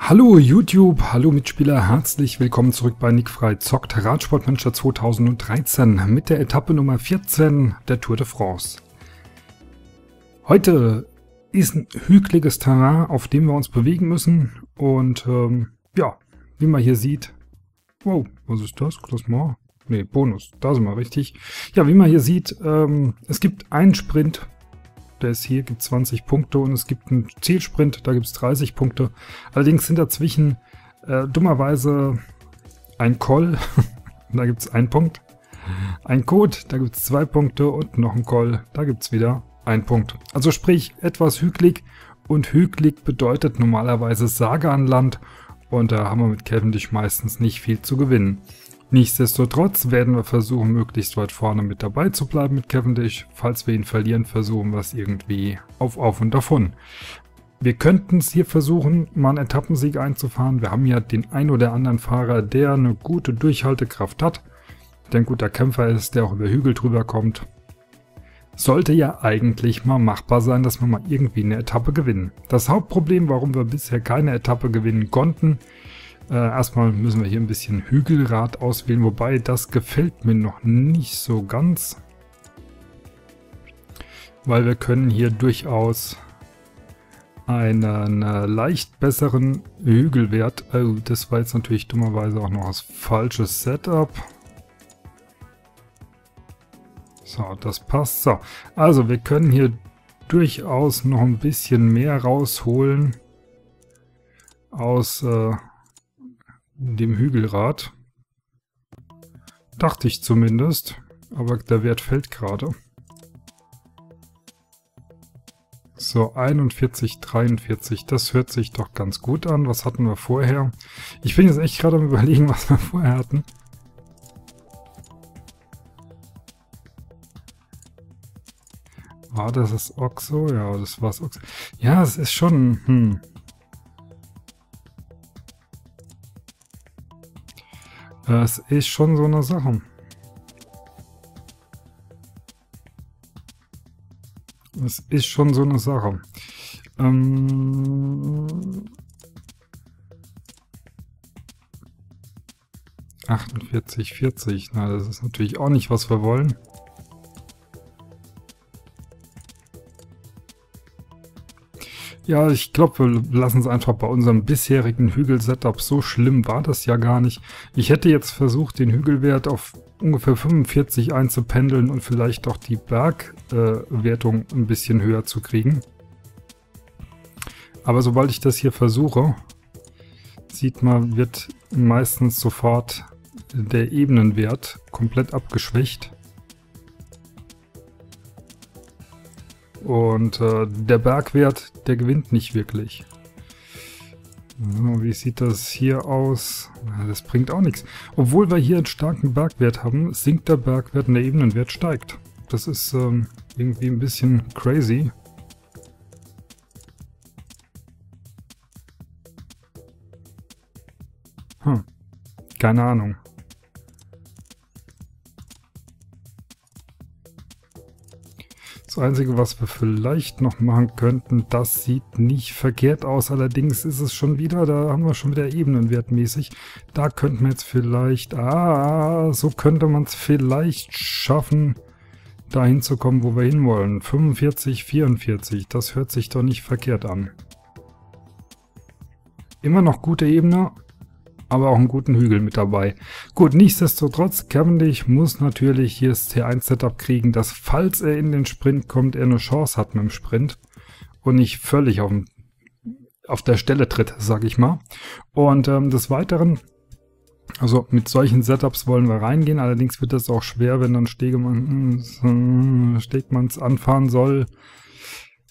Hallo YouTube, hallo Mitspieler, herzlich willkommen zurück bei Nick frei zockt, Radsportmanager 2013 mit der Etappe Nummer 14 der Tour de France. Heute ist ein hügeliges Terrain, auf dem wir uns bewegen müssen und ja, wie man hier sieht, wow, was ist das? Glassmore? Ne, Bonus, da sind wir richtig. Ja, wie man hier sieht, es gibt einen Sprint. Der ist hier, gibt 20 Punkte und es gibt einen Zielsprint, da gibt es 30 Punkte. Allerdings sind dazwischen dummerweise ein Col, da gibt es einen Punkt. Ein Code, da gibt es 2 Punkte und noch ein Col, da gibt es wieder einen Punkt. Also sprich, etwas hügelig und hügelig bedeutet normalerweise Saganland und da haben wir mit Cavendish meistens nicht viel zu gewinnen. Nichtsdestotrotz werden wir versuchen, möglichst weit vorne mit dabei zu bleiben mit Cavendish. Falls wir ihn verlieren, versuchen wir es irgendwie auf und davon. Wir könnten es hier versuchen, mal einen Etappensieg einzufahren. Wir haben ja den ein oder anderen Fahrer, der eine gute Durchhaltekraft hat, der ein guter Kämpfer ist, der auch über Hügel drüber kommt. Sollte ja eigentlich mal machbar sein, dass wir mal irgendwie eine Etappe gewinnen. Das Hauptproblem, warum wir bisher keine Etappe gewinnen konnten, erstmal müssen wir hier ein bisschen Hügelrad auswählen, wobei das gefällt mir noch nicht so ganz. Weil wir können hier durchaus einen leicht besseren Hügelwert. Oh, das war jetzt natürlich dummerweise auch noch das falsche Setup. So, das passt. So, also wir können hier durchaus noch ein bisschen mehr rausholen aus dem Hügelrad. Dachte ich zumindest, aber der Wert fällt gerade. So, 41, 43, das hört sich doch ganz gut an. Was hatten wir vorher? Ich bin jetzt echt gerade am Überlegen, was wir vorher hatten. War das das Oxo? Ja, das war das Oxo. Ja, es ist schon... Das ist schon so eine Sache. Das ist schon so eine Sache. ...48,40. Na, das ist natürlich auch nicht, was wir wollen. Ja, ich glaube, wir lassen es einfach bei unserem bisherigen Hügel-Setup. So schlimm war das ja gar nicht. Ich hätte jetzt versucht, den Hügelwert auf ungefähr 45 einzupendeln und vielleicht auch die Bergwertung ein bisschen höher zu kriegen. Aber sobald ich das hier versuche, sieht man, wird meistens sofort der Ebenenwert komplett abgeschwächt. Und der Bergwert, der gewinnt nicht wirklich. So, wie sieht das hier aus? Na, das bringt auch nichts. Obwohl wir hier einen starken Bergwert haben, sinkt der Bergwert und der Ebenenwert steigt. Das ist irgendwie ein bisschen crazy. Hm. Keine Ahnung. Das Einzige, was wir vielleicht noch machen könnten, das sieht nicht verkehrt aus. Allerdings ist es schon wieder, da haben wir schon wieder ebenenwertmäßig. Da könnten wir jetzt vielleicht, so könnte man es vielleicht schaffen, da hinzukommen, wo wir hinwollen. 45, 44, das hört sich doch nicht verkehrt an. Immer noch gute Ebene, aber auch einen guten Hügel mit dabei. Gut, nichtsdestotrotz, Cavendish muss natürlich hier das T1-Setup kriegen, dass, falls er in den Sprint kommt, er eine Chance hat mit dem Sprint und nicht völlig auf der Stelle tritt, sag ich mal. Und des Weiteren, also mit solchen Setups wollen wir reingehen, allerdings wird das auch schwer, wenn dann Stegmanns anfahren soll.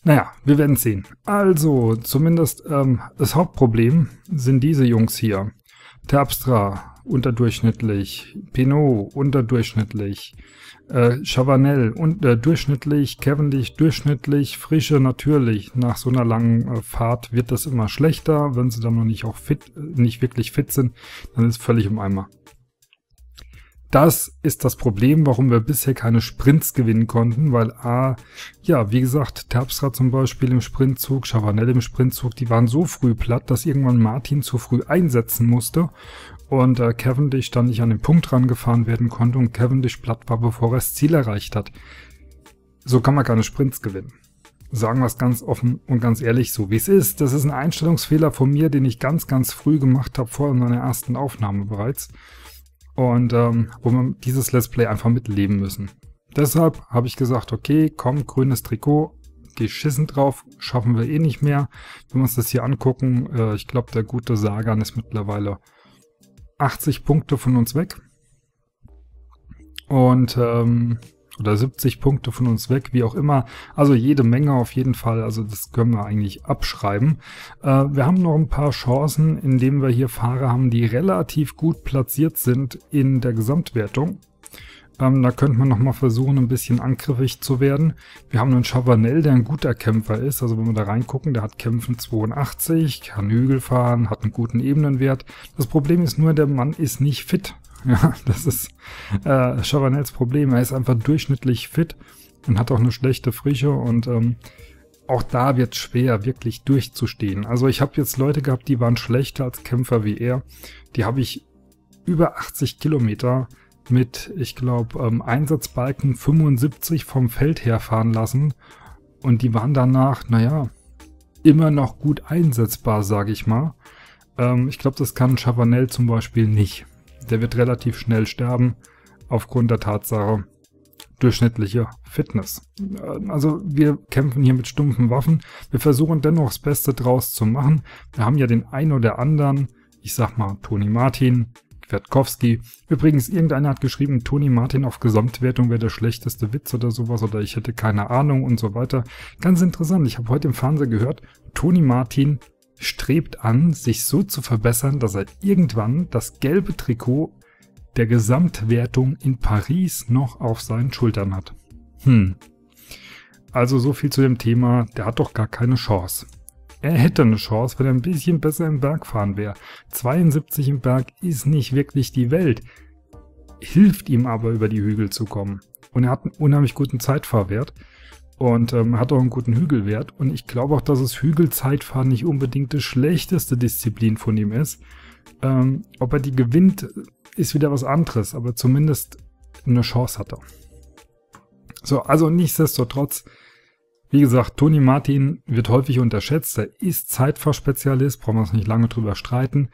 Naja, wir werden es sehen. Also, zumindest das Hauptproblem sind diese Jungs hier. Terpstra, unterdurchschnittlich. Pinot, unterdurchschnittlich. Chavanel, durchschnittlich. Cavendish, durchschnittlich. Frische, natürlich. Nach so einer langen Fahrt wird das immer schlechter. Wenn sie dann noch nicht wirklich fit sind, dann ist es völlig im Eimer. Das ist das Problem, warum wir bisher keine Sprints gewinnen konnten, weil A, ja, wie gesagt, Terpstra zum Beispiel im Sprintzug, Chavanel im Sprintzug, die waren so früh platt, dass irgendwann Martin zu früh einsetzen musste und Cavendish dann nicht an den Punkt rangefahren werden konnte und Cavendish platt war, bevor er das Ziel erreicht hat. So kann man keine Sprints gewinnen. Sagen wir es ganz offen und ganz ehrlich so, wie es ist. Das ist ein Einstellungsfehler von mir, den ich ganz, ganz früh gemacht habe, vor meiner ersten Aufnahme bereits. Und wo wir dieses Let's Play einfach mitleben müssen. Deshalb habe ich gesagt, okay, komm, grünes Trikot, geschissen drauf, schaffen wir eh nicht mehr. Wenn wir uns das hier angucken, ich glaube, der gute Sagan ist mittlerweile 80 Punkte von uns weg. Und, oder 70 Punkte von uns weg, wie auch immer. Also jede Menge auf jeden Fall, also das können wir eigentlich abschreiben. Wir haben noch ein paar Chancen, indem wir hier Fahrer haben, die relativ gut platziert sind in der Gesamtwertung. Da könnte man nochmal versuchen, ein bisschen angriffig zu werden. Wir haben einen Chavanel, der ein guter Kämpfer ist. Also wenn wir da reingucken, der hat Kämpfen 82, kann Hügel fahren, hat einen guten Ebenenwert. Das Problem ist nur, der Mann ist nicht fit. Ja, das ist Chavanels Problem. Er ist einfach durchschnittlich fit und hat auch eine schlechte Frische und auch da wird es schwer, wirklich durchzustehen. Also ich habe jetzt Leute gehabt, die waren schlechter als Kämpfer wie er. Die habe ich über 80 Kilometer mit, ich glaube, Einsatzbalken 75 vom Feld her fahren lassen und die waren danach, naja, immer noch gut einsetzbar, sage ich mal. Ich glaube, das kann Chavanel zum Beispiel nicht. Der wird relativ schnell sterben, aufgrund der Tatsache durchschnittlicher Fitness. Also wir kämpfen hier mit stumpfen Waffen. Wir versuchen dennoch das Beste draus zu machen. Wir haben ja den einen oder anderen, ich sag mal Toni Martin, Kwiatkowski. Übrigens, irgendeiner hat geschrieben, Toni Martin auf Gesamtwertung wäre der schlechteste Witz oder sowas oder ich hätte keine Ahnung und so weiter. Ganz interessant, ich habe heute im Fernsehen gehört, Toni Martin strebt an, sich so zu verbessern, dass er irgendwann das gelbe Trikot der Gesamtwertung in Paris noch auf seinen Schultern hat. Also so viel zu dem Thema, der hat doch gar keine Chance. Er hätte eine Chance, wenn er ein bisschen besser im Berg fahren wäre. 72 im Berg ist nicht wirklich die Welt, hilft ihm aber über die Hügel zu kommen. Und er hat einen unheimlich guten Zeitfahrwert. Und hat auch einen guten Hügelwert. Und ich glaube auch, dass es Hügelzeitfahren nicht unbedingt die schlechteste Disziplin von ihm ist. Ob er die gewinnt, ist wieder was anderes. Aber zumindest eine Chance hat er. So, also nichtsdestotrotz, wie gesagt, Toni Martin wird häufig unterschätzt. Er ist Zeitfahrspezialist, brauchen wir uns nicht lange drüber streiten.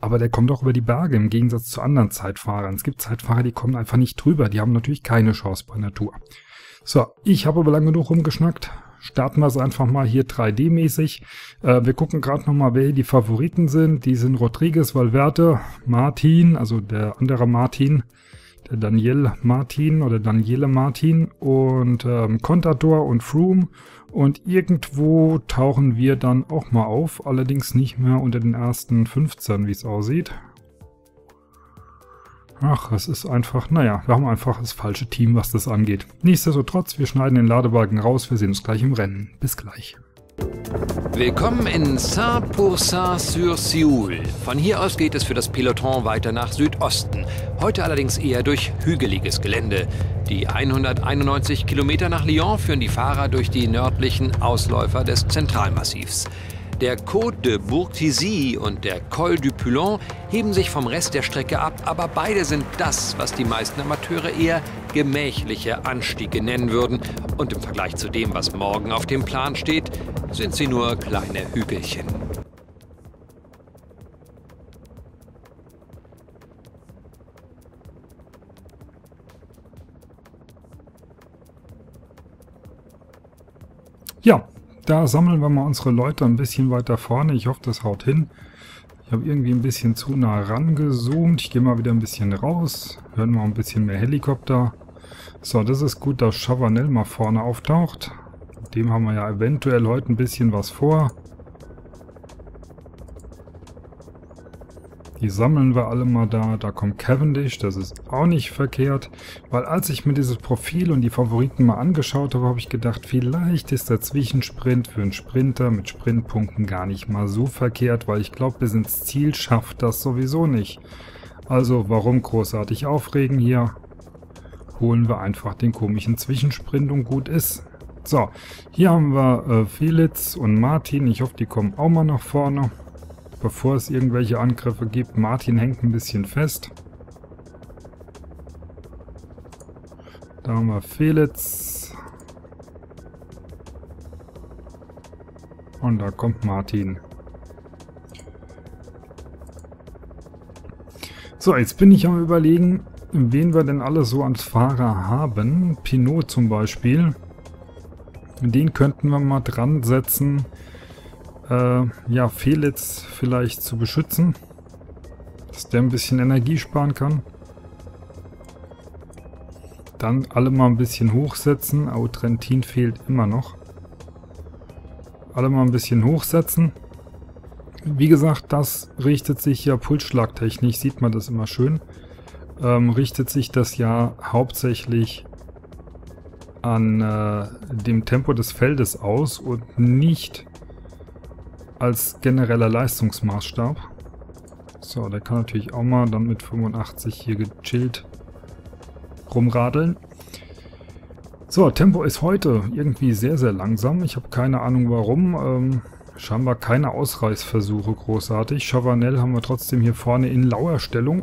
Aber der kommt auch über die Berge, im Gegensatz zu anderen Zeitfahrern. Es gibt Zeitfahrer, die kommen einfach nicht drüber. Die haben natürlich keine Chance bei einer Tour. So, ich habe aber lange genug rumgeschnackt. Starten wir es einfach mal hier 3D-mäßig. Wir gucken gerade nochmal, wer hier die Favoriten sind. Die sind Rodriguez, Valverde, Martin, also der andere Martin, der Daniel Martin oder Daniele Martin und Contador und Froome. Und irgendwo tauchen wir dann auch mal auf, allerdings nicht mehr unter den ersten 15, wie es aussieht. Ach, es ist einfach, naja, wir haben einfach das falsche Team, was das angeht. Nichtsdestotrotz, wir schneiden den Ladewagen raus, wir sehen uns gleich im Rennen. Bis gleich. Willkommen in Saint-Pourçain-sur-Sioule. Von hier aus geht es für das Peloton weiter nach Südosten. Heute allerdings eher durch hügeliges Gelände. Die 191 Kilometer nach Lyon führen die Fahrer durch die nördlichen Ausläufer des Zentralmassivs. Der Côte de Bourg-Tisie und der Col du Poulon heben sich vom Rest der Strecke ab, aber beide sind das, was die meisten Amateure eher gemächliche Anstiege nennen würden. Und im Vergleich zu dem, was morgen auf dem Plan steht, sind sie nur kleine Hügelchen. Ja. Da sammeln wir mal unsere Leute ein bisschen weiter vorne. Ich hoffe, das haut hin. Ich habe irgendwie ein bisschen zu nah rangezoomt. Ich gehe mal wieder ein bisschen raus. Hören mal ein bisschen mehr Helikopter. So, das ist gut, dass Chavanel mal vorne auftaucht. Mit dem haben wir ja eventuell heute ein bisschen was vor. Die sammeln wir alle mal da. Da kommt Cavendish, das ist auch nicht verkehrt. Weil als ich mir dieses Profil und die Favoriten mal angeschaut habe, habe ich gedacht, vielleicht ist der Zwischensprint für einen Sprinter mit Sprintpunkten gar nicht mal so verkehrt. Weil ich glaube, bis ins Ziel schafft das sowieso nicht. Also warum großartig aufregen hier? Holen wir einfach den komischen Zwischensprint und gut ist. So, hier haben wir Felix und Martin. Ich hoffe, die kommen auch mal nach vorne, bevor es irgendwelche Angriffe gibt. Martin hängt ein bisschen fest. Da haben wir Felix. Und da kommt Martin. So, jetzt bin ich am Überlegen, wen wir denn alle so als Fahrer haben. Pinot zum Beispiel. Den könnten wir mal dran setzen, ja, Felix vielleicht zu beschützen, dass der ein bisschen Energie sparen kann. Dann alle mal ein bisschen hochsetzen. Oh, Trentin fehlt immer noch. Alle mal ein bisschen hochsetzen. Wie gesagt, das richtet sich ja pulsschlagtechnisch, sieht man das immer schön, richtet sich das ja hauptsächlich an dem Tempo des Feldes aus und nicht als genereller Leistungsmaßstab. So, der kann natürlich auch mal dann mit 85 hier gechillt rumradeln. So, Tempo ist heute irgendwie sehr, sehr langsam. Ich habe keine Ahnung warum. Scheinbar keine Ausreißversuche großartig. Chavanel haben wir trotzdem hier vorne in Lauerstellung.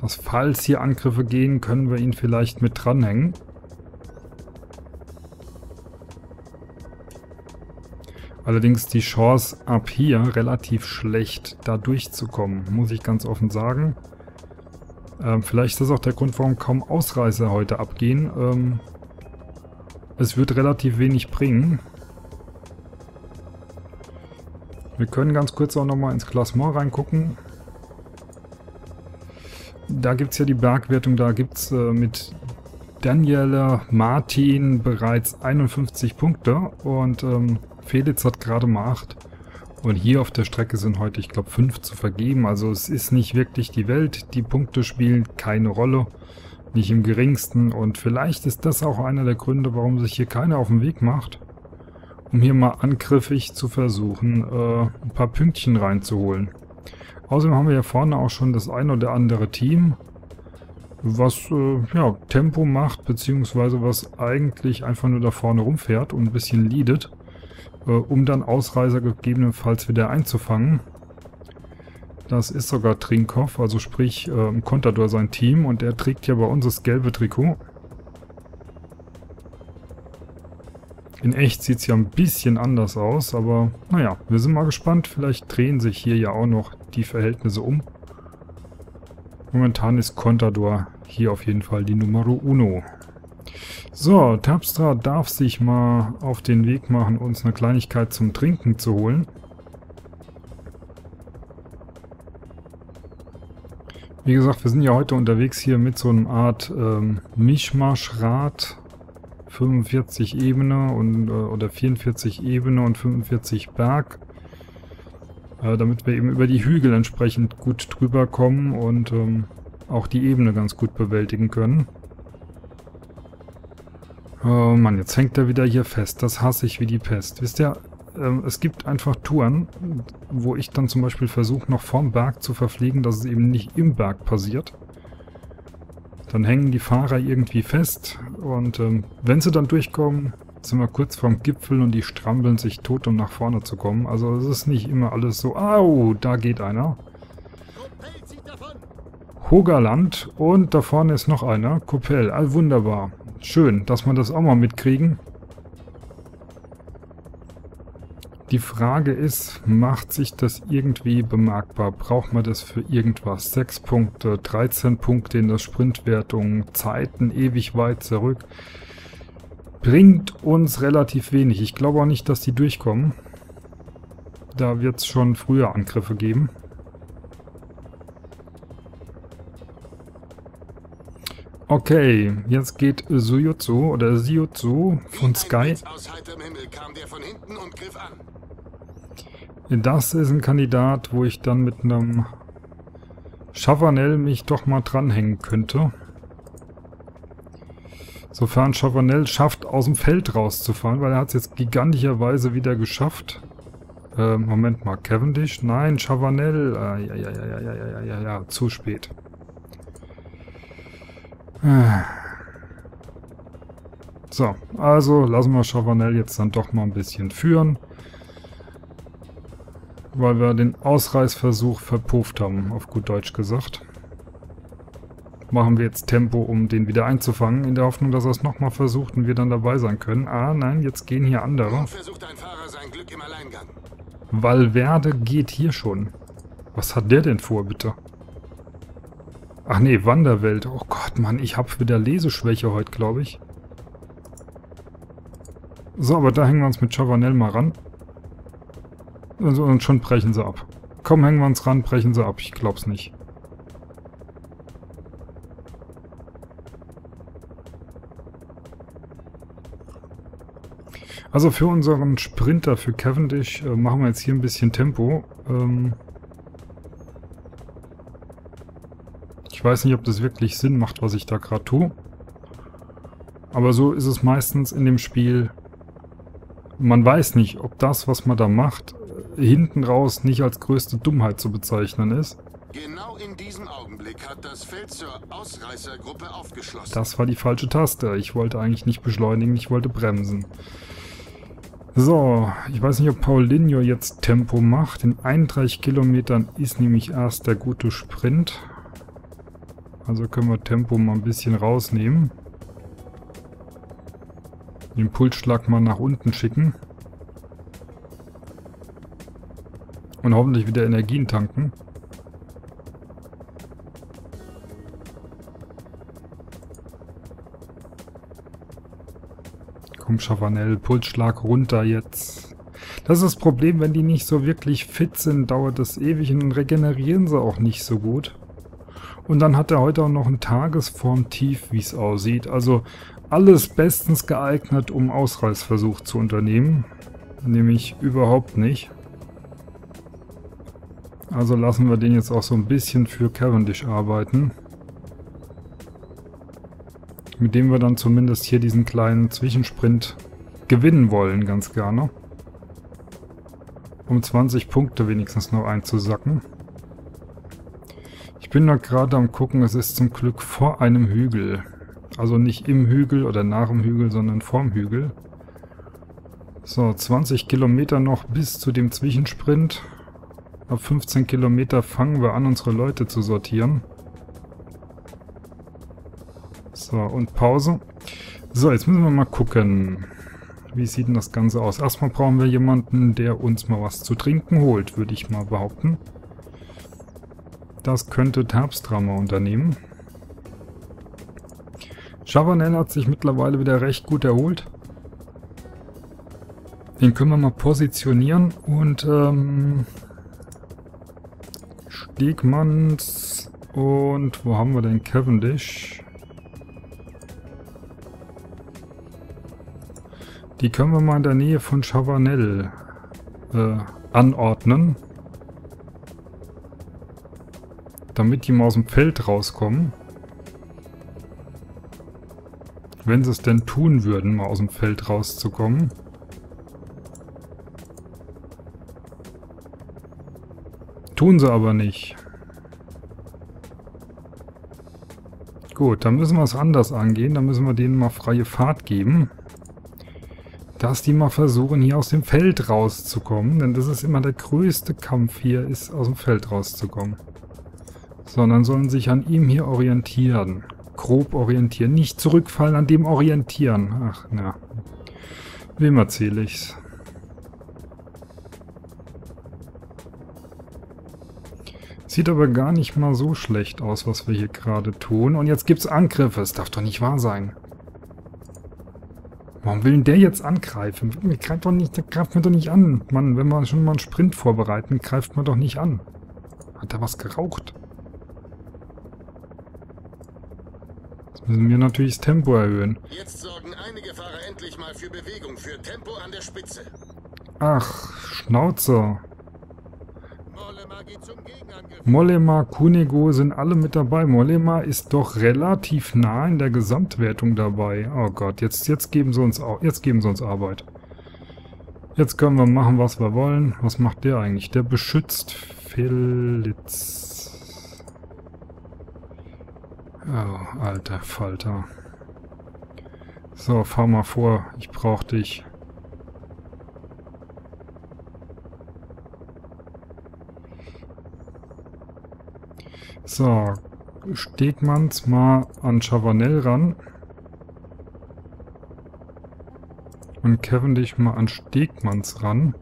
Dass, falls hier Angriffe gehen, können wir ihn vielleicht mit dranhängen. Allerdings die Chance ab hier relativ schlecht, da durchzukommen, muss ich ganz offen sagen. Vielleicht ist das auch der Grund, warum kaum Ausreißer heute abgehen. Es wird relativ wenig bringen. Wir können ganz kurz auch nochmal ins Glassmore reingucken. Da gibt es ja die Bergwertung, da gibt es mit Daniel Martin bereits 51 Punkte und Felix hat gerade mal 8. Und hier auf der Strecke sind heute, ich glaube, 5 zu vergeben. Also es ist nicht wirklich die Welt. Die Punkte spielen keine Rolle, nicht im geringsten. Und vielleicht ist das auch einer der Gründe, warum sich hier keiner auf den Weg macht, um hier mal angriffig zu versuchen, ein paar Pünktchen reinzuholen. Außerdem haben wir hier vorne auch schon das ein oder andere Team, was ja, Tempo macht, beziehungsweise was eigentlich einfach nur da vorne rumfährt und ein bisschen leadet, um dann Ausreißer gegebenenfalls wieder einzufangen. Das ist sogar Tinkoff, also sprich Contador sein Team, und er trägt ja bei uns das gelbe Trikot. In echt sieht es ja ein bisschen anders aus, aber naja, wir sind mal gespannt. Vielleicht drehen sich hier ja auch noch die Verhältnisse um. Momentan ist Contador hier auf jeden Fall die Numero Uno. So, Terpstra darf sich mal auf den Weg machen, uns eine Kleinigkeit zum Trinken zu holen. Wie gesagt, wir sind ja heute unterwegs hier mit so einer Art Mischmaschrad. 45 Ebene und, oder 44 Ebene und 45 Berg, damit wir eben über die Hügel entsprechend gut drüber kommen und auch die Ebene ganz gut bewältigen können. Oh Mann, jetzt hängt er wieder hier fest. Das hasse ich wie die Pest. Wisst ihr, es gibt einfach Touren, wo ich dann zum Beispiel versuche, noch vorm Berg zu verpflegen, dass es eben nicht im Berg passiert. Dann hängen die Fahrer irgendwie fest und wenn sie dann durchkommen, sind wir kurz vorm Gipfel und die strampeln sich tot, um nach vorne zu kommen. Also es ist nicht immer alles so, au, da geht einer. Hogerland und da vorne ist noch einer, Coppel, wunderbar. Schön, dass wir das auch mal mitkriegen. Die Frage ist, macht sich das irgendwie bemerkbar? Braucht man das für irgendwas? 6 Punkte, 13 Punkte in der Sprintwertung, Zeiten ewig weit zurück. Bringt uns relativ wenig. Ich glaube auch nicht, dass die durchkommen. Da wird es schon früher Angriffe geben. Okay, jetzt geht Suyutsu oder Siutsu von Sky. Das ist ein Kandidat, wo ich dann mit einem Chavanel mich doch mal dranhängen könnte. Sofern Chavanel schafft, aus dem Feld rauszufahren, weil er hat es jetzt gigantischerweise wieder geschafft. Moment mal, Cavendish? Nein, Chavanel. Ja, zu spät. So, also lassen wir Chavanel jetzt dann doch mal ein bisschen führen. Weil wir den Ausreißversuch verpufft haben, auf gut Deutsch gesagt. Machen wir jetzt Tempo, um den wieder einzufangen, in der Hoffnung, dass er es nochmal versucht und wir dann dabei sein können. Ah, nein, jetzt gehen hier andere. Versucht ein Fahrer sein Glück im Alleingang. Valverde geht hier schon. Was hat der denn vor, bitte? Ach nee, Wanderwelt. Oh Gott, Mann, ich habe wieder Leseschwäche heute, glaube ich. So, aber da hängen wir uns mit Chavanel mal ran. Und schon brechen sie ab. Komm, hängen wir uns ran, brechen sie ab. Ich glaub's nicht. Also für unseren Sprinter, für Cavendish, machen wir jetzt hier ein bisschen Tempo. Ich weiß nicht, ob das wirklich Sinn macht, was ich da gerade tue. Aber so ist es meistens in dem Spiel. Man weiß nicht, ob das, was man da macht, hinten raus nicht als größte Dummheit zu bezeichnen ist. Genau in diesem Augenblick hat das Feld zur Ausreißergruppe aufgeschlossen. Das war die falsche Taste. Ich wollte eigentlich nicht beschleunigen, ich wollte bremsen. So, ich weiß nicht, ob Paulinho jetzt Tempo macht. In 31 Kilometern ist nämlich erst der gute Sprint. Also können wir Tempo mal ein bisschen rausnehmen. Den Pulsschlag mal nach unten schicken. Und hoffentlich wieder Energien tanken. Komm, Chavanel, Pulsschlag runter jetzt. Das ist das Problem, wenn die nicht so wirklich fit sind, dauert das ewig und regenerieren sie auch nicht so gut. Und dann hat er heute auch noch ein Tagesformtief, wie es aussieht. Also alles bestens geeignet, um Ausreißversuch zu unternehmen. Nämlich überhaupt nicht. Also lassen wir den jetzt auch so ein bisschen für Cavendish arbeiten. Mit dem wir dann zumindest hier diesen kleinen Zwischensprint gewinnen wollen, ganz gerne. Um 20 Punkte wenigstens noch einzusacken. Ich bin noch gerade am gucken, es ist zum Glück vor einem Hügel. Also nicht im Hügel oder nach dem Hügel, sondern vorm Hügel. So, 20 Kilometer noch bis zu dem Zwischensprint. Ab 15 Kilometer fangen wir an, unsere Leute zu sortieren. So, und Pause. So, jetzt müssen wir mal gucken. Wie sieht denn das Ganze aus? Erstmal brauchen wir jemanden, der uns mal was zu trinken holt, würde ich mal behaupten. Das könnte Terpstra mal unternehmen. Chavanel hat sich mittlerweile wieder recht gut erholt. Den können wir mal positionieren und Stegmanns und wo haben wir denn Cavendish? Die können wir mal in der Nähe von Chavanel anordnen. Damit die mal aus dem Feld rauskommen. Wenn sie es denn tun würden, mal aus dem Feld rauszukommen. Tun sie aber nicht. Gut, dann müssen wir es anders angehen. Dann müssen wir denen mal freie Fahrt geben. Dass die mal versuchen, hier aus dem Feld rauszukommen. Denn das ist immer der größte Kampf hier, ist aus dem Feld rauszukommen. Sondern sollen sich an ihm hier orientieren. Grob orientieren. Nicht zurückfallen, an dem orientieren. Ach, na. Wem erzähle ich's? Sieht aber gar nicht mal so schlecht aus, was wir hier gerade tun. Und jetzt gibt's Angriffe. Es darf doch nicht wahr sein. Warum will denn der jetzt angreifen? Der greift mir doch nicht an. Mann, wenn wir schon mal einen Sprint vorbereiten, greift man doch nicht an. Hat er was geraucht? Müssen wir natürlich das Tempo erhöhen. Jetzt sorgen einige Fahrer endlich mal für Bewegung, für Tempo an der Spitze. Ach, Schnauze. Mollema geht zum Gegenangriff. Mollema, Cunego sind alle mit dabei. Mollema ist doch relativ nah in der Gesamtwertung dabei. Oh Gott, jetzt geben sie uns Arbeit. Jetzt können wir machen, was wir wollen. Was macht der eigentlich? Der beschützt Felix. Oh, alter Falter. So, fahr mal vor. Ich brauch dich. So, Stegmanns mal an Chavanel ran. Und Cavendish mal an Stegmanns ran.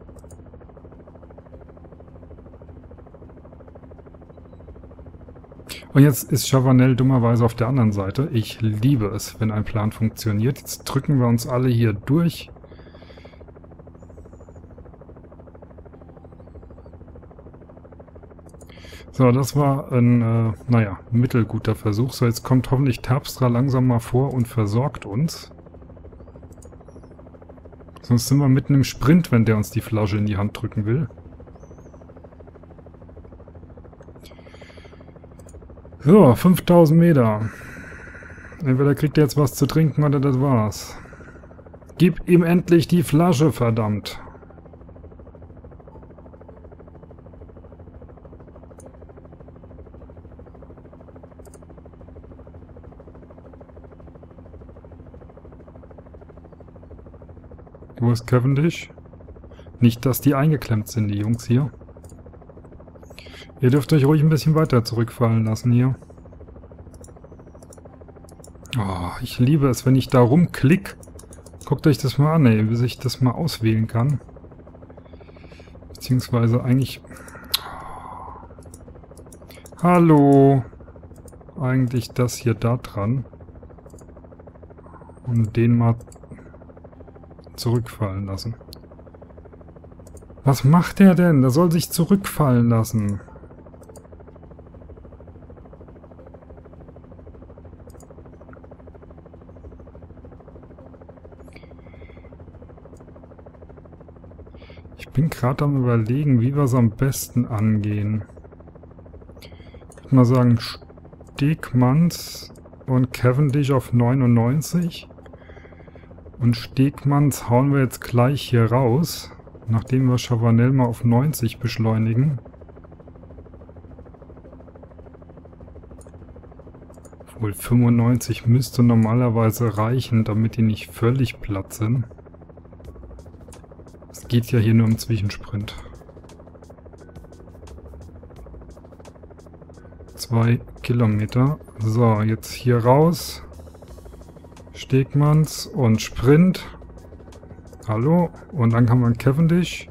Und jetzt ist Chavanel dummerweise auf der anderen Seite. Ich liebe es, wenn ein Plan funktioniert. Jetzt drücken wir uns alle hier durch. So, das war ein, naja, mittelguter Versuch. So, jetzt kommt hoffentlich Terpstra langsam mal vor und versorgt uns. Sonst sind wir mitten im Sprint, wenn der uns die Flasche in die Hand drücken will. So, 5000 Meter. Entweder kriegt er jetzt was zu trinken oder das war's. Gib ihm endlich die Flasche, verdammt! Wo ist Cavendish? Nicht, dass die eingeklemmt sind, die Jungs hier. Ihr dürft euch ruhig ein bisschen weiter zurückfallen lassen hier. Oh, ich liebe es, wenn ich da rumklick. Guckt euch das mal an, ey, bis ich das mal auswählen kann. Beziehungsweise eigentlich... Hallo! Eigentlich das hier da dran. Und den mal... zurückfallen lassen. Was macht der denn? Der soll sich zurückfallen lassen. Ich bin gerade am Überlegen, wie wir es am besten angehen. Ich würde mal sagen, Stegmanns und Cavendish auf 99. Und Stegmanns hauen wir jetzt gleich hier raus, nachdem wir Chavanel mal auf 90 beschleunigen. Obwohl 95 müsste normalerweise reichen, damit die nicht völlig platt sind. Es geht ja hier nur um Zwischensprint. 2 Kilometer. So, jetzt hier raus. Stegmanns und Sprint. Hallo. Und dann kann man Cavendish.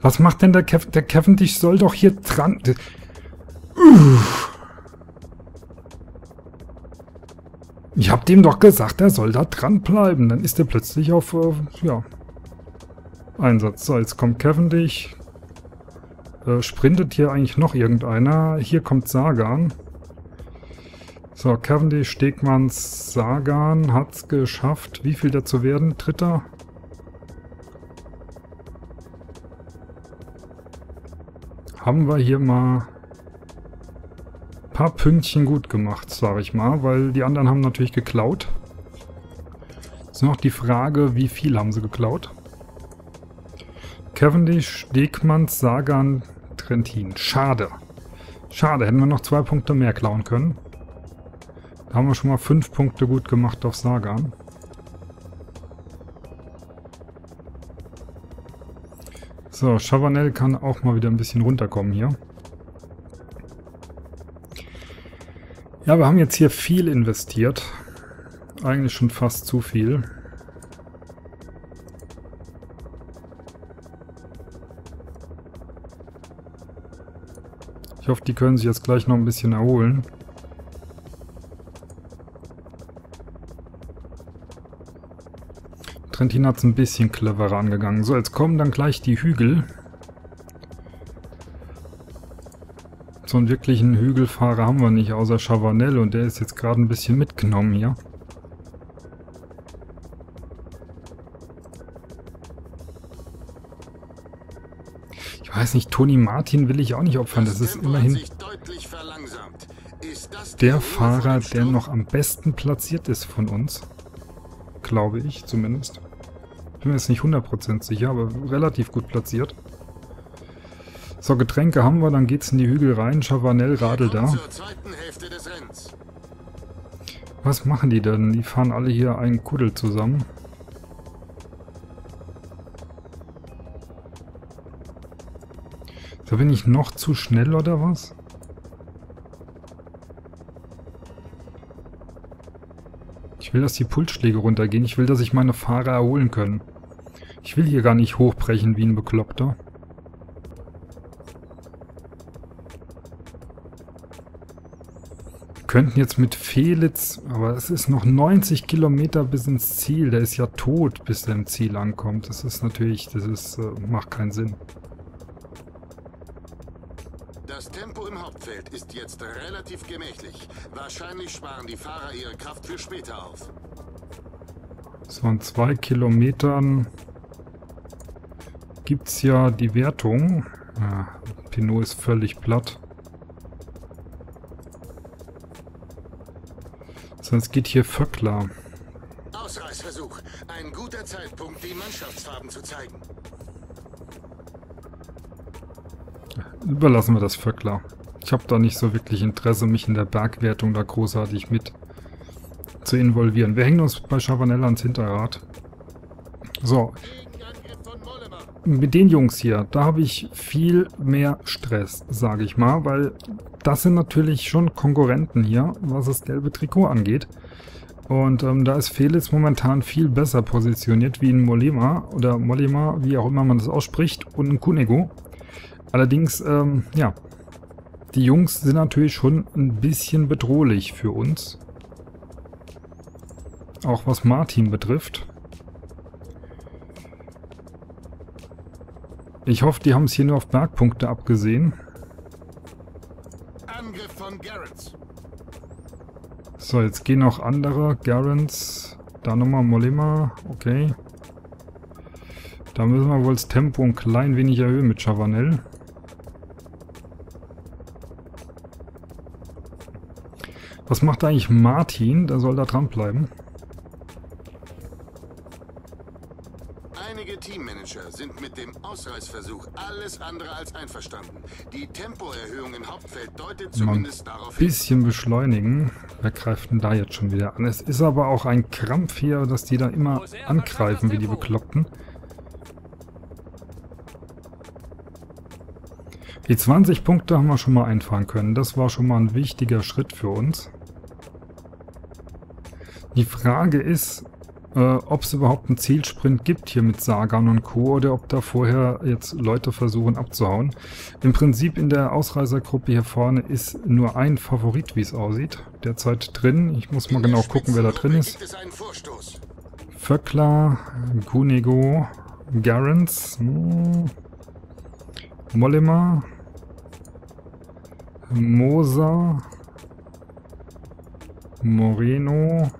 Was macht denn der Cavendish? Der Cavendish soll doch hier dran... Uff. Ich hab dem doch gesagt, er soll da dran bleiben. Dann ist er plötzlich auf... ja. Einsatz. So, jetzt kommt Cavendish. Sprintet hier eigentlich noch irgendeiner? Hier kommt Sagan. So, Cavendish, Stegmanns, Sagan hat's geschafft. Wie viel dazu werden? Dritter? Haben wir hier mal ein paar Pünktchen gut gemacht, sage ich mal, weil die anderen haben natürlich geklaut. Ist noch die Frage, wie viel haben sie geklaut? Cavendish, Stegmanns, Sagan, Trentin. Schade. Schade, hätten wir noch 2 Punkte mehr klauen können. Da haben wir schon mal 5 Punkte gut gemacht auf Sagan. So, Chavanel kann auch mal wieder ein bisschen runterkommen hier. Ja, wir haben jetzt hier viel investiert. Eigentlich schon fast zu viel. Ich hoffe, die können sich jetzt gleich noch ein bisschen erholen. Trentin hat es ein bisschen cleverer angegangen. So, jetzt kommen dann gleich die Hügel. So einen wirklichen Hügelfahrer haben wir nicht, außer Chavanel. Und der ist jetzt gerade ein bisschen mitgenommen hier. Ich weiß nicht, Toni Martin will ich auch nicht opfern. Das ist immerhin der Fahrer, der noch am besten platziert ist von uns. Glaube ich zumindest. Bin mir jetzt nicht 100% sicher, aber relativ gut platziert. So, Getränke haben wir, dann geht's in die Hügel rein. Chavanel radelt da. Was machen die denn? Die fahren alle hier einen Kuddel zusammen. Da bin ich noch zu schnell, oder was? Ich will, dass die Pulsschläge runtergehen. Ich will, dass sich meine Fahrer erholen können. Ich will hier gar nicht hochbrechen wie ein Bekloppter. Wir könnten jetzt mit Felix, aber es ist noch 90 Kilometer bis ins Ziel. Der ist ja tot, bis er im Ziel ankommt. Das ist natürlich, macht keinen Sinn. Das Tempo im Hauptfeld ist jetzt relativ gemächlich. Wahrscheinlich sparen die Fahrer ihre Kraft für später auf. So, in 2 Kilometern gibt es ja die Wertung. Ja, Pinot ist völlig platt. Sonst geht hier Vöckler. Ausreißversuch. Ein guter Zeitpunkt, die Mannschaftsfarben zu zeigen. Überlassen wir das Vöckler. Ich habe da nicht so wirklich Interesse, mich in der Bergwertung da großartig mit zu involvieren. Wir hängen uns bei Chavanel ans Hinterrad. So. Mit den Jungs hier, da habe ich viel mehr Stress, sage ich mal, weil das sind natürlich schon Konkurrenten hier, was das gelbe Trikot angeht. Und da ist Felix momentan viel besser positioniert wie ein Mollema oder Mollema, wie auch immer man das ausspricht, und ein Cunego. Allerdings, ja, die Jungs sind natürlich schon ein bisschen bedrohlich für uns. Auch was Martin betrifft. Ich hoffe, die haben es hier nur auf Bergpunkte abgesehen. Angriff von Garenz. So, jetzt gehen auch andere. Garenz, da nochmal Mollema, okay. Da müssen wir wohl das Tempo ein klein wenig erhöhen mit Chavanel. Was macht eigentlich Martin? Der soll da dranbleiben. Einige Teammanager sind mit dem Ausreißversuch alles andere als einverstanden. Die Tempoerhöhung im Hauptfeld deutet zumindest darauf hin. Ein bisschen beschleunigen. Wer greift denn da jetzt schon wieder an? Es ist aber auch ein Krampf hier, dass die da immer angreifen wie die Bekloppten. Die 20 Punkte haben wir schon mal einfahren können. Das war schon mal ein wichtiger Schritt für uns. Die Frage ist, ob es überhaupt einen Zielsprint gibt hier mit Sagan und Co. oder ob da vorher jetzt Leute versuchen abzuhauen. Im Prinzip in der Ausreißergruppe hier vorne ist nur ein Favorit, wie es aussieht. Derzeit drin. Ich muss mal genau gucken, wer da drin ist. Vöckler, Cunego, Garenz, Mollema, Moser, Moreno.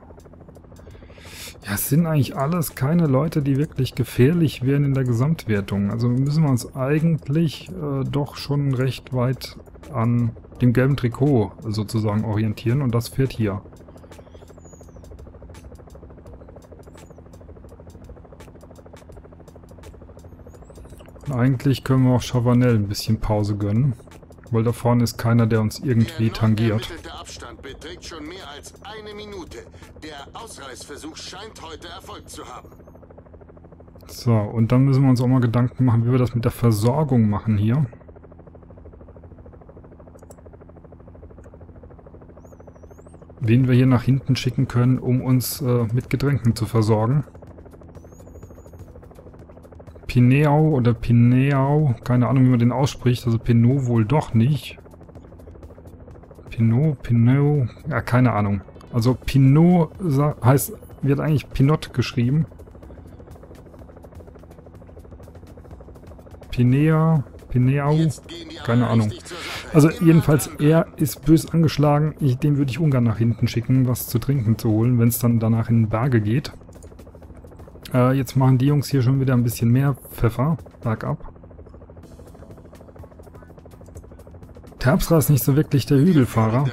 Ja, es sind eigentlich alles keine Leute, die wirklich gefährlich wären in der Gesamtwertung. Also müssen wir uns eigentlich doch schon recht weit an dem gelben Trikot sozusagen orientieren. Und das fährt hier. Und eigentlich können wir auch Chavanel ein bisschen Pause gönnen. Weil da vorne ist keiner, der uns irgendwie tangiert. Der Abstand beträgt schon mehr als 1 Minute. Der Ausreißversuch scheint heute Erfolg zu haben. So, und dann müssen wir uns auch mal Gedanken machen, wie wir das mit der Versorgung machen hier. Wen wir hier nach hinten schicken können, um uns mit Getränken zu versorgen. Pinot oder Pinot, keine Ahnung, wie man den ausspricht, also Pinot wohl doch nicht. Pinot, ja, keine Ahnung. Also Pinot heißt, wird eigentlich Pinot geschrieben. Pinot, keine Ahnung. Also jedenfalls, er ist bös angeschlagen, den würde ich ungern nach hinten schicken, was zu trinken zu holen, wenn es dann danach in Berge geht. Jetzt machen die Jungs hier schon wieder ein bisschen mehr Pfeffer bergab. Terpstra ist nicht so wirklich der Hügelfahrer.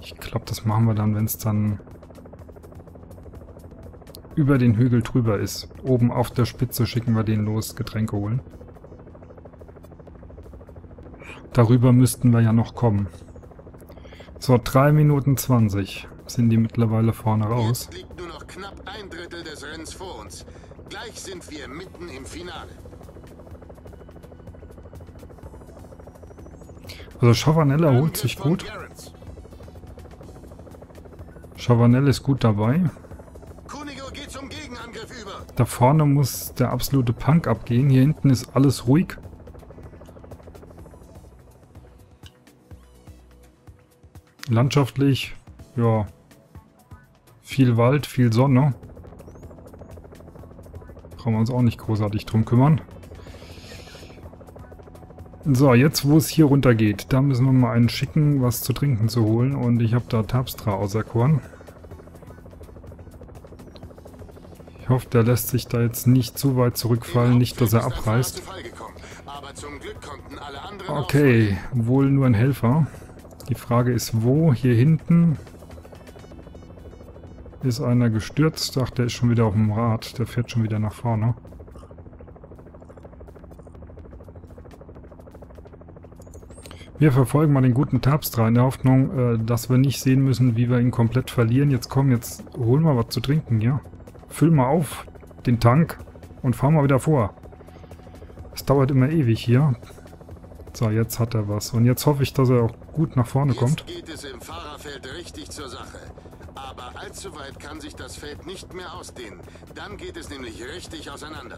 Ich glaube, das machen wir dann, wenn es dann über den Hügel drüber ist. Oben auf der Spitze schicken wir den los, Getränke holen. Darüber müssten wir ja noch kommen. So, 3 Minuten 20 sind die mittlerweile vorne raus. Jetzt liegt nur noch knapp ein Drittel des Rennens vor uns. Gleich sind wir mitten im Finale. Also Chavanel erholt sich gut. Chavanel ist gut dabei. Cunego geht zum Gegenangriff über. Da vorne muss der absolute Punk abgehen. Hier hinten ist alles ruhig. Landschaftlich, ja, viel Wald, viel Sonne. Brauchen wir uns auch nicht großartig drum kümmern. So, jetzt wo es hier runter geht, da müssen wir mal einen schicken, was zu trinken zu holen. Und ich habe da Terpstra auserkoren. Ich hoffe, der lässt sich da jetzt nicht zu weit zurückfallen, nicht, dass er abreißt. Okay, wohl nur ein Helfer. Die Frage ist, wo? Hier hinten ist einer gestürzt. Ach, der ist schon wieder auf dem Rad. Der fährt schon wieder nach vorne. Wir verfolgen mal den guten Terpstra in der Hoffnung, dass wir nicht sehen müssen, wie wir ihn komplett verlieren. Jetzt komm, jetzt hol mal was zu trinken, ja? Füll mal auf den Tank und fahr mal wieder vor. Es dauert immer ewig hier. So, jetzt hat er was. Und jetzt hoffe ich, dass er auch gut nach vorne kommt. Jetzt geht es im Fahrerfeld richtig zur Sache. Aber allzu weit kann sich das Feld nicht mehr ausdehnen. Dann geht es nämlich richtig auseinander.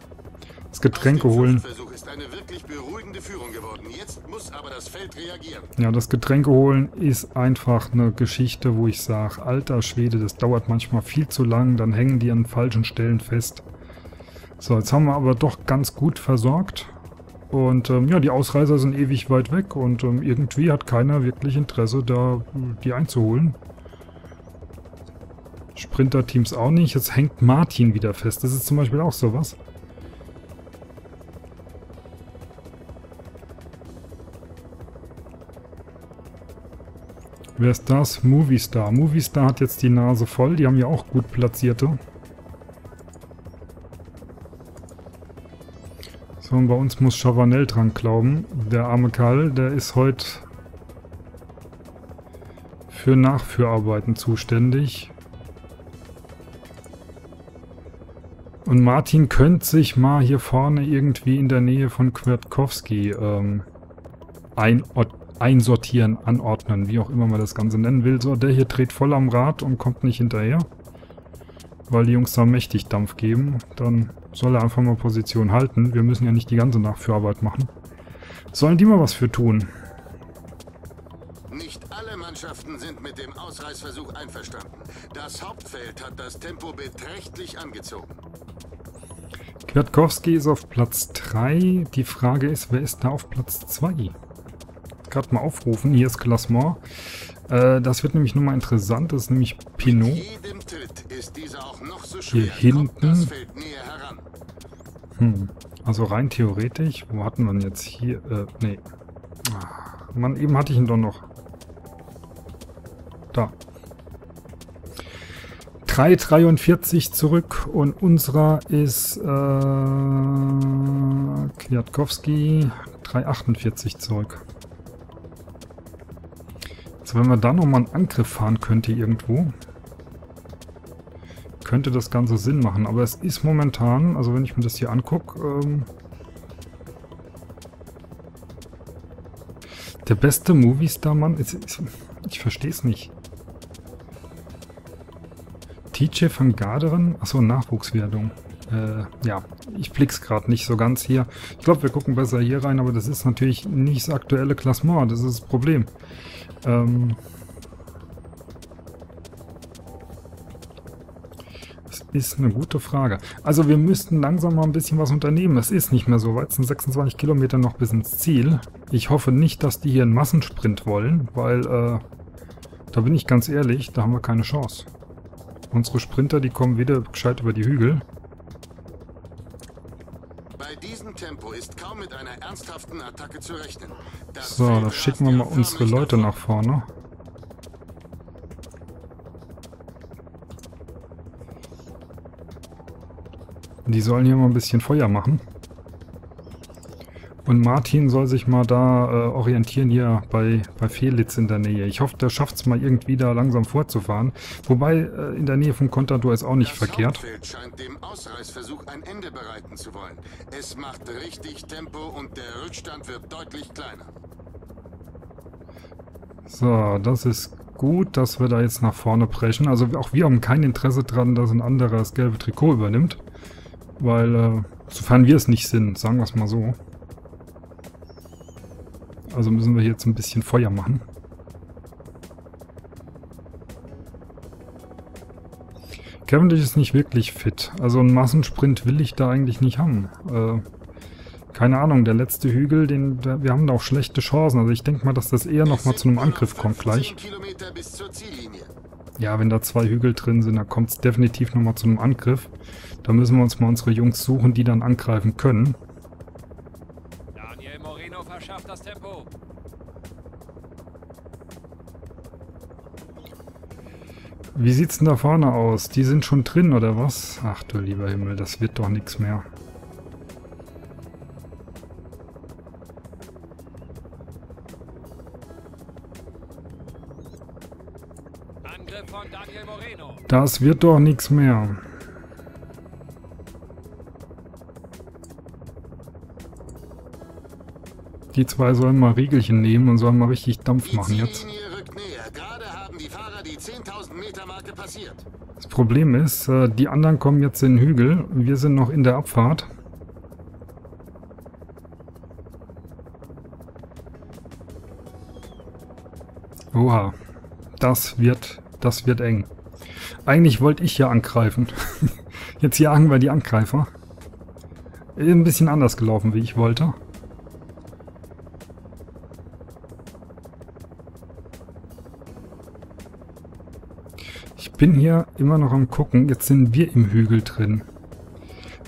Das Getränke holen. Ist eine wirklich beruhigende Führung geworden. Jetzt muss aber das Feld reagieren. Ja, das Getränke holen ist einfach eine Geschichte, wo ich sage, alter Schwede, das dauert manchmal viel zu lang, dann hängen die an falschen Stellen fest. So, jetzt haben wir aber doch ganz gut versorgt. Und ja, die Ausreißer sind ewig weit weg und irgendwie hat keiner wirklich Interesse, da die einzuholen. Sprinterteams auch nicht. Jetzt hängt Martin wieder fest. Das ist zum Beispiel auch sowas. Wer ist das? Movistar. Movistar hat jetzt die Nase voll. Die haben ja auch gut platzierte. So, und bei uns muss Chavanel dran glauben. Der arme Kerl, der ist heute für Nachführarbeiten zuständig. Und Martin könnte sich mal hier vorne irgendwie in der Nähe von Kwiatkowski einsortieren, anordnen, wie auch immer man das Ganze nennen will. So, der hier dreht voll am Rad und kommt nicht hinterher, weil die Jungs da mächtig Dampf geben. Dann soll er einfach mal Position halten. Wir müssen ja nicht die ganze Nachführarbeit machen. Sollen die mal was für tun? Nicht alle Mannschaften sind mit dem Ausreißversuch einverstanden. Das Hauptfeld hat das Tempo beträchtlich angezogen. Kwiatkowski ist auf Platz 3. Die Frage ist, wer ist da auf Platz 2? Gerade mal aufrufen. Hier ist Glassmore. Das wird nämlich nochmal interessant. Das ist nämlich Pinot. Hier hinten. Also rein theoretisch. Wo hatten wir denn jetzt hier? Nee. Mann, eben hatte ich ihn doch noch. Da. 3,43 zurück und unserer ist Kwiatkowski 3,48 zurück. Also wenn man da nochmal einen Angriff fahren könnte irgendwo, könnte das Ganze Sinn machen. Aber es ist momentan, also wenn ich mir das hier angucke, der beste Movistar-Mann ist ich verstehe es nicht. TJ van Garderen? Achso, Nachwuchswertung. Ja, ich blick's gerade nicht so ganz hier. Ich glaube, wir gucken besser hier rein, aber das ist natürlich nicht das aktuelle Klassement. Das ist das Problem. Das ist eine gute Frage. Also wir müssten langsam mal ein bisschen was unternehmen. Es ist nicht mehr so weit. Es sind 26 Kilometer noch bis ins Ziel. Ich hoffe nicht, dass die hier einen Massensprint wollen, weil, da bin ich ganz ehrlich, da haben wir keine Chance. Unsere Sprinter, die kommen wieder gescheit über die Hügel. Bei diesem Tempo ist kaum mit einer ernsthaften Attacke zu rechnen. So, da schicken wir mal unsere Leute nach vorne. Die sollen hier mal ein bisschen Feuer machen. Und Martin soll sich mal da orientieren, hier bei Felix in der Nähe. Ich hoffe, der schafft es mal irgendwie da langsam vorzufahren. Wobei in der Nähe von Contador ist auch nicht verkehrt. Das Hauptfeld scheint dem Ausreißversuch ein Ende bereiten zu wollen. Es macht richtig Tempo und der Rückstand wird deutlich kleiner. So, das ist gut, dass wir da jetzt nach vorne preschen. Also auch wir haben kein Interesse dran, dass ein anderer das gelbe Trikot übernimmt. Weil, sofern wir es nicht sind, sagen wir es mal so. Also müssen wir jetzt ein bisschen Feuer machen. Cavendish ist nicht wirklich fit. Also einen Massensprint will ich da eigentlich nicht haben. Keine Ahnung, der letzte Hügel, wir haben da auch schlechte Chancen. Also ich denke mal, dass das eher nochmal zu einem Angriff kommt gleich. Ja, wenn da zwei Hügel drin sind, dann kommt es definitiv nochmal zu einem Angriff. Da müssen wir uns mal unsere Jungs suchen, die dann angreifen können. Moreno verschafft das Tempo. Wie sieht's denn da vorne aus? Die sind schon drin, oder was? Ach du lieber Himmel, das wird doch nichts mehr. Angriff von Daniel Moreno. Das wird doch nichts mehr. Die zwei sollen mal Riegelchen nehmen und sollen mal richtig Dampf machen jetzt. Das Problem ist, die anderen kommen jetzt in den Hügel. Wir sind noch in der Abfahrt. Oha. Das wird eng. Eigentlich wollte ich hier angreifen. Jetzt jagen wir die Angreifer. Ist ein bisschen anders gelaufen, wie ich wollte. Ich bin hier immer noch am Gucken. Jetzt sind wir im Hügel drin.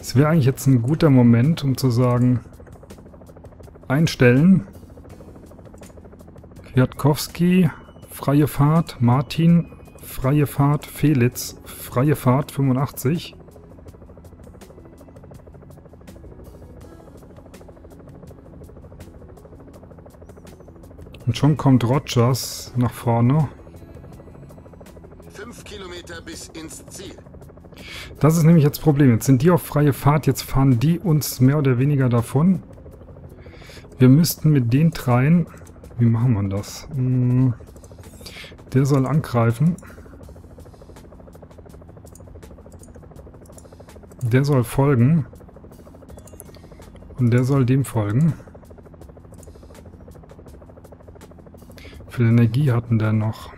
Es wäre eigentlich jetzt ein guter Moment, um zu sagen, einstellen. Kwiatkowski, freie Fahrt. Martin, freie Fahrt. Felix, freie Fahrt 85. Und schon kommt Rogers nach vorne. Bis ins Ziel. Das ist nämlich jetzt das Problem. Jetzt sind die auf freie Fahrt. Jetzt fahren die uns mehr oder weniger davon. Wir müssten mit den dreien... Wie machen wir das? Der soll angreifen. Der soll folgen. Und der soll dem folgen. Wie viel Energie hatten der noch?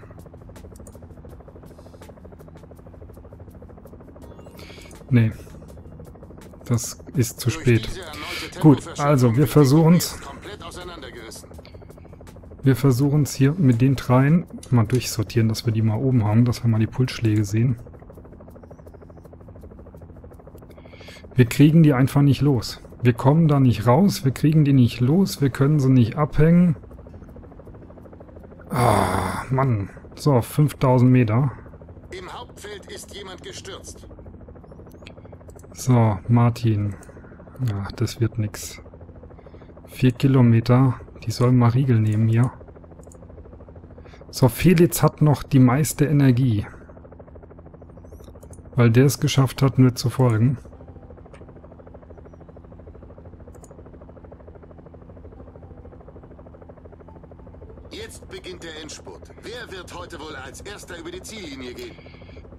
Nee, das ist zu spät. Gut, also wir versuchen es hier mit den dreien mal durchsortieren, dass wir die mal oben haben, dass wir mal die Pulsschläge sehen. Wir kriegen die einfach nicht los. Wir kommen da nicht raus, wir kriegen die nicht los, wir können sie nicht abhängen. Ah, Mann. So, 5000 Meter. Im Hauptfeld ist jemand gestürzt. So, Martin. Ach, das wird nix. 4 Kilometer. Die sollen mal Riegel nehmen hier. So, Felix hat noch die meiste Energie. Weil der es geschafft hat, mir zu folgen. Jetzt beginnt der Endspurt. Wer wird heute wohl als erster über die Ziellinie gehen?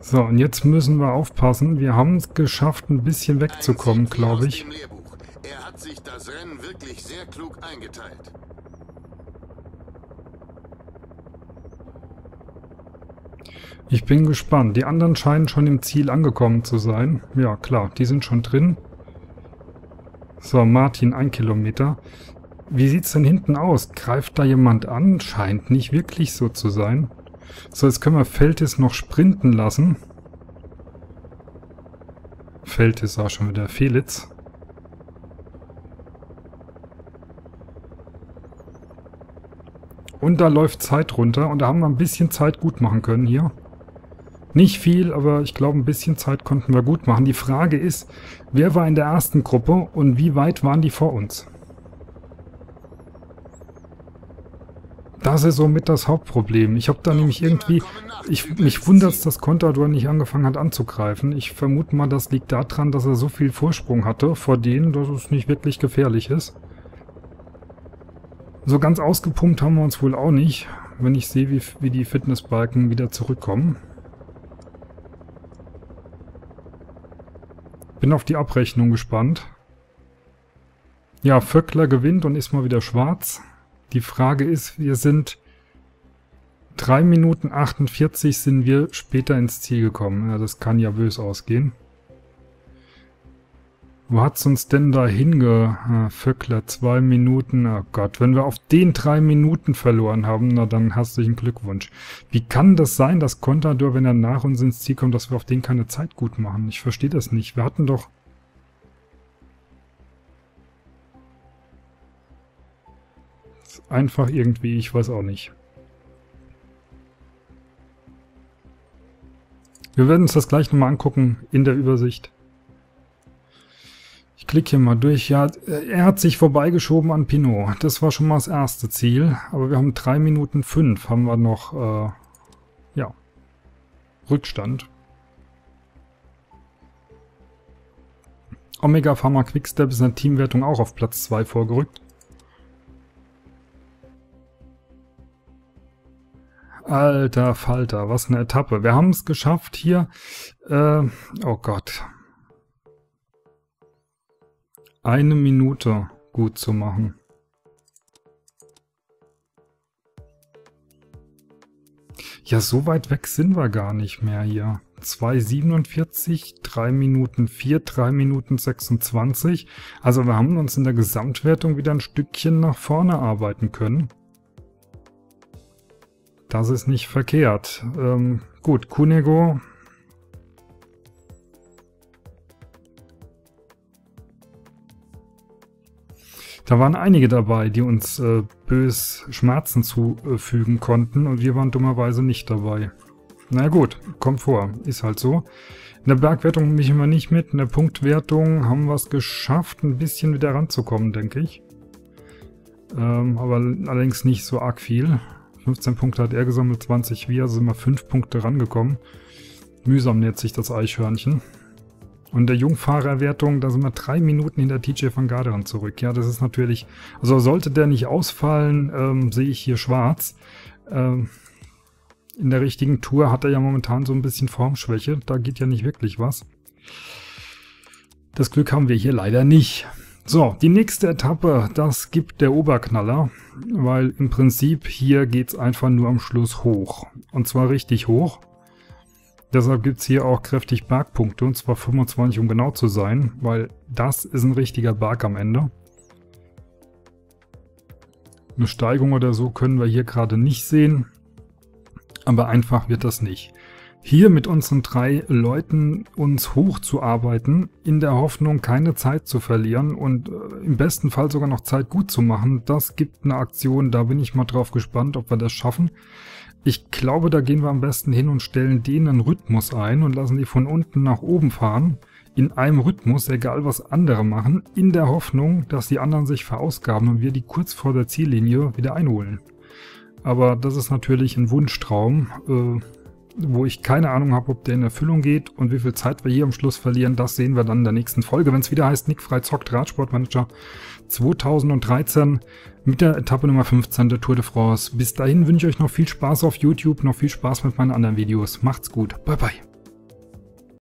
So, und jetzt müssen wir aufpassen. Wir haben es geschafft, ein bisschen wegzukommen, glaube ich. Er hat sich das Rennen wirklich sehr klug eingeteilt. Ich bin gespannt. Die anderen scheinen schon im Ziel angekommen zu sein. Ja, klar, die sind schon drin. So, Martin, 1 Kilometer. Wie sieht's denn hinten aus? Greift da jemand an? Scheint nicht wirklich so zu sein. So, jetzt können wir Feltis noch sprinten lassen. Feltis auch schon wieder Felix. Und da läuft Zeit runter und da haben wir ein bisschen Zeit gut machen können hier. Nicht viel, aber ich glaube, ein bisschen Zeit konnten wir gut machen. Die Frage ist, wer war in der ersten Gruppe und wie weit waren die vor uns? Das ist somit das Hauptproblem. Ich habe da nämlich irgendwie... Mich wundert es, dass Contador nicht angefangen hat anzugreifen. Ich vermute mal, das liegt daran, dass er so viel Vorsprung hatte vor denen, dass es nicht wirklich gefährlich ist. So ganz ausgepumpt haben wir uns wohl auch nicht, wenn ich sehe, wie die Fitnessbalken wieder zurückkommen. Bin auf die Abrechnung gespannt. Ja, Vöckler gewinnt und ist mal wieder schwarz. Die Frage ist, wir sind 3 Minuten 48 sind wir später ins Ziel gekommen. Ja, das kann ja bös ausgehen. Wo hat's uns denn da Vöckler, 2 Minuten. Oh Gott, wenn wir auf den 3 Minuten verloren haben, na dann herzlichen Glückwunsch. Wie kann das sein, dass Contador, wenn er nach uns ins Ziel kommt, dass wir auf den keine Zeit gut machen? Ich verstehe das nicht. Wir hatten doch... Einfach irgendwie, ich weiß auch nicht. Wir werden uns das gleich nochmal angucken in der Übersicht. Ich klicke hier mal durch. Ja, er hat sich vorbeigeschoben an Pinot. Das war schon mal das erste Ziel. Aber wir haben 3 Minuten 5, haben wir noch, ja, Rückstand. Omega Pharma Quickstep ist in der Teamwertung auch auf Platz 2 vorgerückt. Alter Falter, was eine Etappe. Wir haben es geschafft hier. Oh Gott. 1 Minute gut zu machen. Ja, so weit weg sind wir gar nicht mehr hier. 2,47, 3 Minuten 4, 3 Minuten 26. Also wir haben uns in der Gesamtwertung wieder ein Stückchen nach vorne arbeiten können. Das ist nicht verkehrt. Gut, Cunego. Da waren einige dabei, die uns bös Schmerzen zufügen konnten und wir waren dummerweise nicht dabei. Na gut, kommt vor, ist halt so. In der Bergwertung mich immer nicht mit, in der Punktwertung haben wir es geschafft, ein bisschen wieder ranzukommen, denke ich. Aber allerdings nicht so arg viel. 15 Punkte hat er gesammelt, 20 wir, also sind wir 5 Punkte rangekommen. Mühsam nähert sich das Eichhörnchen. Und der Jungfahrerwertung, da sind wir 3 Minuten hinter TJ van Garderen zurück. Ja, das ist natürlich... Also sollte der nicht ausfallen, sehe ich hier schwarz. In der richtigen Tour hat er ja momentan so ein bisschen Formschwäche. Da geht ja nicht wirklich was. Das Glück haben wir hier leider nicht. So, die nächste Etappe, das gibt der Oberknaller, weil im Prinzip hier geht's einfach nur am Schluss hoch. Und zwar richtig hoch. Deshalb gibt's hier auch kräftig Bergpunkte, und zwar 25, um genau zu sein, weil das ist ein richtiger Berg am Ende. Eine Steigung oder so können wir hier gerade nicht sehen, aber einfach wird das nicht. Hier mit unseren 3 Leuten uns hochzuarbeiten, in der Hoffnung, keine Zeit zu verlieren und im besten Fall sogar noch Zeit gut zu machen, das gibt eine Aktion, da bin ich mal drauf gespannt, ob wir das schaffen. Ich glaube, da gehen wir am besten hin und stellen denen einen Rhythmus ein und lassen die von unten nach oben fahren, in einem Rhythmus, egal was andere machen, in der Hoffnung, dass die anderen sich verausgaben und wir die kurz vor der Ziellinie wieder einholen. Aber das ist natürlich ein Wunschtraum, wo ich keine Ahnung habe, ob der in Erfüllung geht und wie viel Zeit wir hier am Schluss verlieren, das sehen wir dann in der nächsten Folge, wenn es wieder heißt, Nick frei zockt, Radsportmanager 2013 mit der Etappe Nummer 15 der Tour de France. Bis dahin wünsche ich euch noch viel Spaß auf YouTube, noch viel Spaß mit meinen anderen Videos. Macht's gut, bye bye.